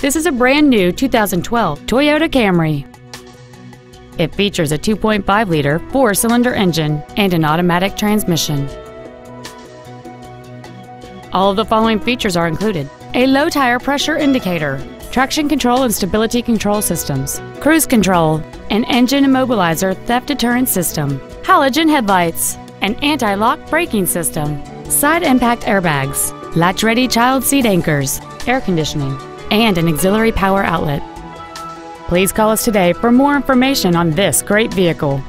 This is a brand new 2012 Toyota Camry. It features a 2.5-liter 4-cylinder engine and an automatic transmission. All of the following features are included: a low tire pressure indicator, traction control and stability control systems, cruise control, an engine immobilizer theft deterrent system, halogen headlights, an anti-lock braking system, side impact airbags, latch-ready child seat anchors, air conditioning, and an auxiliary power outlet. Please call us today for more information on this great vehicle.